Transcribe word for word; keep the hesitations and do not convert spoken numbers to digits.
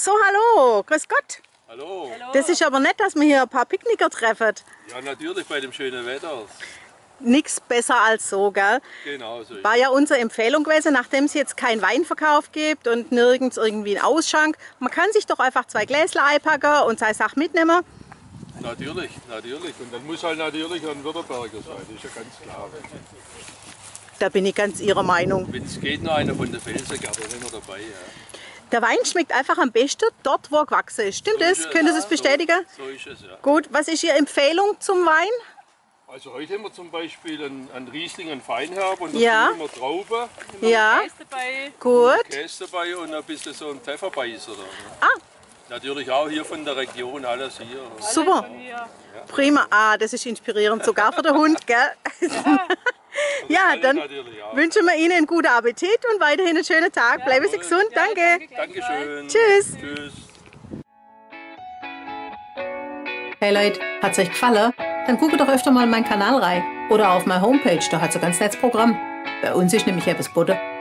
So, hallo, grüß Gott. Hallo. Hallo. Das ist aber nett, dass wir hier ein paar Picknicker treffen. Ja, natürlich, bei dem schönen Wetter. Nichts besser als so, gell? Genau so. War ja unsere Empfehlung gewesen, nachdem es jetzt keinen Weinverkauf gibt und nirgends irgendwie einen Ausschank. Man kann sich doch einfach zwei Gläsler einpacken und seine Sache mitnehmen. Natürlich, natürlich. Und dann muss halt natürlich ein Württemberger sein, das ist ja ganz klar. Da bin ich ganz Ihrer Meinung. Wenn es geht, noch einer von der Felsengarten sind wir dabei, ja. Der Wein schmeckt einfach am besten dort, wo er gewachsen ist. Stimmt das? Können Sie es bestätigen? So, so ist es, ja. Gut, was ist Ihre Empfehlung zum Wein? Also heute haben wir zum Beispiel einen, einen Riesling, einen Feinherb und ja. Dazu haben wir Trauben. Ja, Käse dabei. Gut. Käse dabei und ein bisschen so ein Pfefferbeißer. Ah. Natürlich auch hier von der Region, alles hier. Super, ja. Prima. Ah, das ist inspirierend, sogar für den Hund, gell? Ja. Ja, dann wünschen wir Ihnen einen guten Appetit und weiterhin einen schönen Tag. Ja, bleiben Sie gesund. Ja, danke. danke. Dankeschön. Tschüss. Tschüss. Hey Leute, hat's euch gefallen? Dann guckt doch öfter mal in meinen Kanal rein oder auf meine Homepage, da hat so ganz nettes Programm. Bei uns ist nämlich etwas Butter.